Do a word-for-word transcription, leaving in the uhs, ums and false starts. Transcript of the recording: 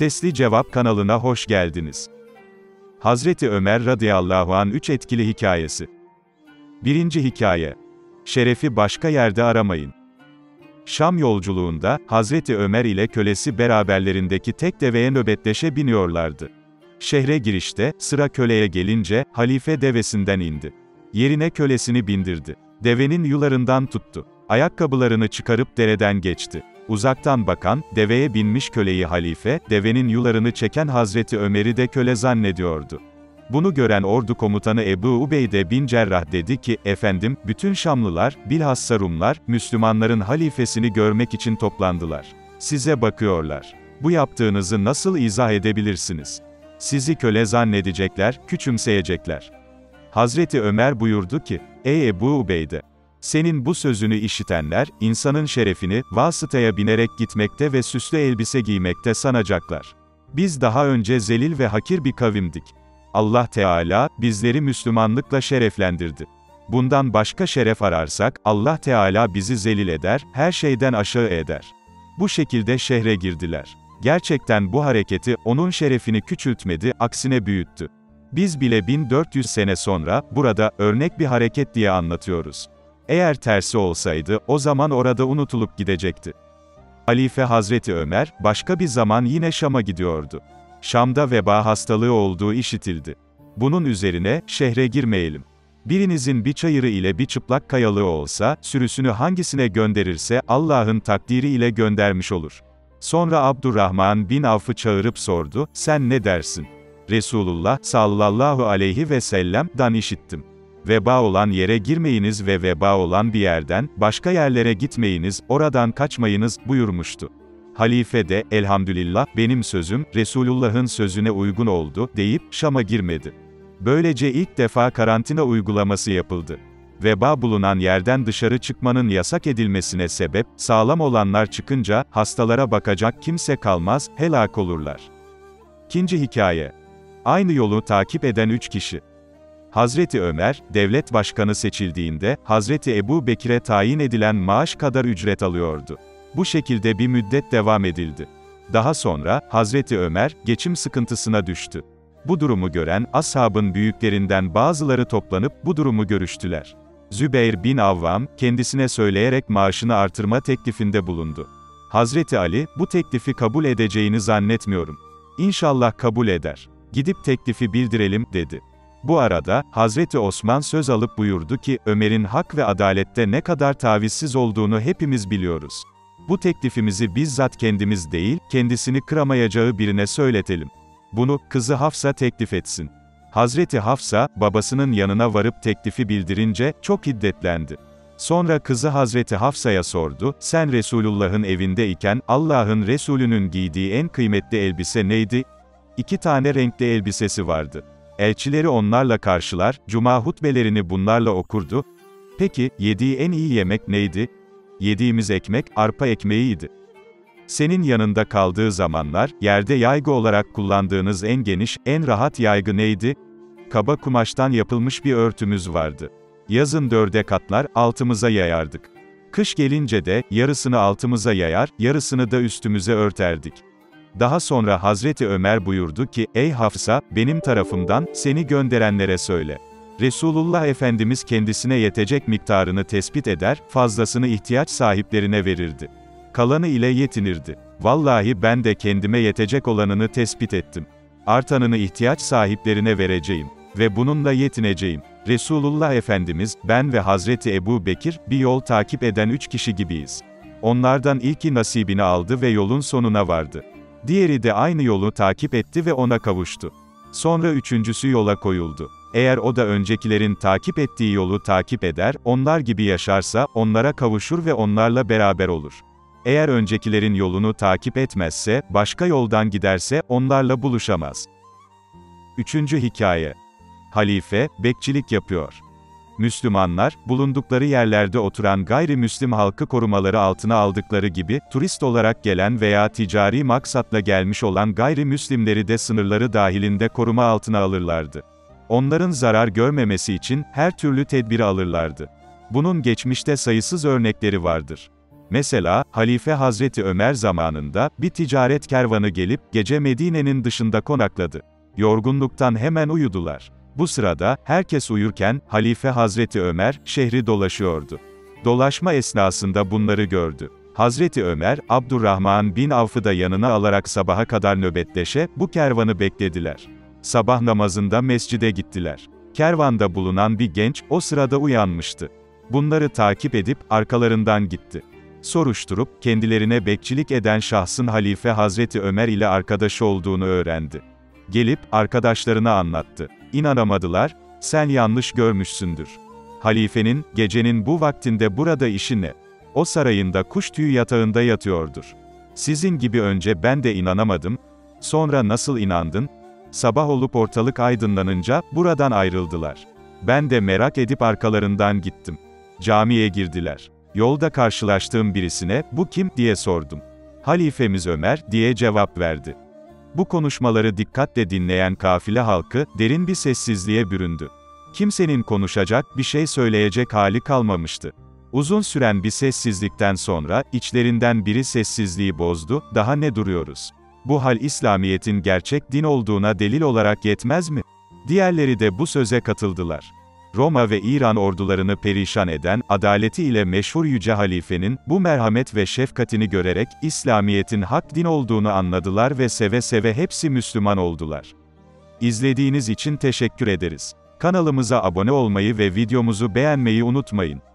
Sesli Cevap kanalına hoş geldiniz. Hazreti Ömer radıyallahu anh üç etkili hikayesi. Birinci hikaye. Şerefi başka yerde aramayın. Şam yolculuğunda, Hazreti Ömer ile kölesi beraberlerindeki tek deveye nöbetleşe biniyorlardı. Şehre girişte, sıra köleye gelince, halife devesinden indi. Yerine kölesini bindirdi. Devenin yularından tuttu. Ayakkabılarını çıkarıp dereden geçti. Uzaktan bakan, deveye binmiş köleyi halife, devenin yularını çeken Hazreti Ömer'i de köle zannediyordu. Bunu gören ordu komutanı Ebu Ubeyde bin Cerrah dedi ki, "Efendim, bütün Şamlılar, bilhassa Rumlar, Müslümanların halifesini görmek için toplandılar. Size bakıyorlar. Bu yaptığınızı nasıl izah edebilirsiniz? Sizi köle zannedecekler, küçümseyecekler." Hazreti Ömer buyurdu ki, "Ey Ebu Ubeyde! Senin bu sözünü işitenler, insanın şerefini, vasıtaya binerek gitmekte ve süslü elbise giymekte sanacaklar. Biz daha önce zelil ve hakir bir kavimdik. Allah Teala, bizleri Müslümanlıkla şereflendirdi. Bundan başka şeref ararsak, Allah Teala bizi zelil eder, her şeyden aşağı eder." Bu şekilde şehre girdiler. Gerçekten bu hareketi, onun şerefini küçültmedi, aksine büyüttü. Biz bile bin dört yüz sene sonra, burada, örnek bir hareket diye anlatıyoruz. Eğer tersi olsaydı, o zaman orada unutulup gidecekti. Halife Hazreti Ömer, başka bir zaman yine Şam'a gidiyordu. Şam'da veba hastalığı olduğu işitildi. Bunun üzerine, "Şehre girmeyelim. Birinizin bir çayırı ile bir çıplak kayalığı olsa, sürüsünü hangisine gönderirse, Allah'ın takdiri ile göndermiş olur." Sonra Abdurrahman bin Avf'ı çağırıp sordu, "Sen ne dersin?" "Resulullah sallallahu aleyhi ve sellem'den işittim. Veba olan yere girmeyiniz ve veba olan bir yerden, başka yerlere gitmeyiniz, oradan kaçmayınız," buyurmuştu. Halife de, "Elhamdülillah, benim sözüm, Resulullah'ın sözüne uygun oldu," deyip, Şam'a girmedi. Böylece ilk defa karantina uygulaması yapıldı. Veba bulunan yerden dışarı çıkmanın yasak edilmesine sebep, sağlam olanlar çıkınca, hastalara bakacak kimse kalmaz, helak olurlar. İkinci hikaye. Aynı yolu takip eden üç kişi. Hazreti Ömer, devlet başkanı seçildiğinde, Hazreti Ebu Bekir'e tayin edilen maaş kadar ücret alıyordu. Bu şekilde bir müddet devam edildi. Daha sonra, Hazreti Ömer, geçim sıkıntısına düştü. Bu durumu gören, ashabın büyüklerinden bazıları toplanıp, bu durumu görüştüler. Zübeyir bin Avvam, kendisine söyleyerek maaşını artırma teklifinde bulundu. Hazreti Ali, "Bu teklifi kabul edeceğini zannetmiyorum. İnşallah kabul eder. Gidip teklifi bildirelim," dedi. Bu arada, Hazreti Osman söz alıp buyurdu ki, "Ömer'in hak ve adalette ne kadar tavizsiz olduğunu hepimiz biliyoruz. Bu teklifimizi bizzat kendimiz değil, kendisini kıramayacağı birine söyletelim. Bunu, kızı Hafsa teklif etsin." Hazreti Hafsa, babasının yanına varıp teklifi bildirince, çok hiddetlendi. Sonra kızı Hazreti Hafsa'ya sordu, "Sen Resulullah'ın evinde iken, Allah'ın Resulü'nün giydiği en kıymetli elbise neydi?" "İki tane renkli elbisesi vardı. Elçileri onlarla karşılar, cuma hutbelerini bunlarla okurdu." "Peki, yediği en iyi yemek neydi?" "Yediğimiz ekmek, arpa ekmeğiydi. Senin yanında kaldığı zamanlar, yerde yaygı olarak kullandığınız en geniş, en rahat yaygı neydi?" "Kaba kumaştan yapılmış bir örtümüz vardı. Yazın dörde katlar, altımıza yayardık. Kış gelince de, yarısını altımıza yayar, yarısını da üstümüze örterdik." Daha sonra Hazreti Ömer buyurdu ki, "Ey Hafsa, benim tarafımdan, seni gönderenlere söyle. Resulullah Efendimiz kendisine yetecek miktarını tespit eder, fazlasını ihtiyaç sahiplerine verirdi. Kalanı ile yetinirdi. Vallahi ben de kendime yetecek olanını tespit ettim. Artanını ihtiyaç sahiplerine vereceğim ve bununla yetineceğim. Resulullah Efendimiz, ben ve Hazreti Ebu Bekir, bir yol takip eden üç kişi gibiyiz. Onlardan ilki nasibini aldı ve yolun sonuna vardı. Diğeri de aynı yolu takip etti ve ona kavuştu. Sonra üçüncüsü yola koyuldu. Eğer o da öncekilerin takip ettiği yolu takip eder, onlar gibi yaşarsa, onlara kavuşur ve onlarla beraber olur. Eğer öncekilerin yolunu takip etmezse, başka yoldan giderse, onlarla buluşamaz." Üçüncü hikaye. Halife, bekçilik yapıyor. Müslümanlar, bulundukları yerlerde oturan gayrimüslim halkı korumaları altına aldıkları gibi, turist olarak gelen veya ticari maksatla gelmiş olan gayrimüslimleri de sınırları dahilinde koruma altına alırlardı. Onların zarar görmemesi için, her türlü tedbiri alırlardı. Bunun geçmişte sayısız örnekleri vardır. Mesela, Halife Hazreti Ömer zamanında, bir ticaret kervanı gelip, gece Medine'nin dışında konakladı. Yorgunluktan hemen uyudular. Bu sırada, herkes uyurken, Halife Hazreti Ömer, şehri dolaşıyordu. Dolaşma esnasında bunları gördü. Hazreti Ömer, Abdurrahman bin Avf'ı da yanına alarak sabaha kadar nöbetleşe, bu kervanı beklediler. Sabah namazında mescide gittiler. Kervanda bulunan bir genç, o sırada uyanmıştı. Bunları takip edip, arkalarından gitti. Soruşturup, kendilerine bekçilik eden şahsın Halife Hazreti Ömer ile arkadaşı olduğunu öğrendi. Gelip, arkadaşlarına anlattı. İnanamadılar, sen yanlış görmüşsündür. Halifenin, gecenin bu vaktinde burada işi ne? O sarayında kuş tüyü yatağında yatıyordur. Sizin gibi önce ben de inanamadım, sonra nasıl inandın? Sabah olup ortalık aydınlanınca, buradan ayrıldılar. Ben de merak edip arkalarından gittim. Camiye girdiler. Yolda karşılaştığım birisine, bu kim, diye sordum. Halifemiz Ömer, diye cevap verdi. Bu konuşmaları dikkatle dinleyen kafile halkı, derin bir sessizliğe büründü. Kimsenin konuşacak, bir şey söyleyecek hali kalmamıştı. Uzun süren bir sessizlikten sonra, içlerinden biri sessizliği bozdu, daha ne duruyoruz? Bu hal İslamiyet'in gerçek din olduğuna delil olarak yetmez mi? Diğerleri de bu söze katıldılar. Roma ve İran ordularını perişan eden, adaleti ile meşhur Yüce Halife'nin, bu merhamet ve şefkatini görerek, İslamiyet'in hak din olduğunu anladılar ve seve seve hepsi Müslüman oldular. İzlediğiniz için teşekkür ederiz. Kanalımıza abone olmayı ve videomuzu beğenmeyi unutmayın.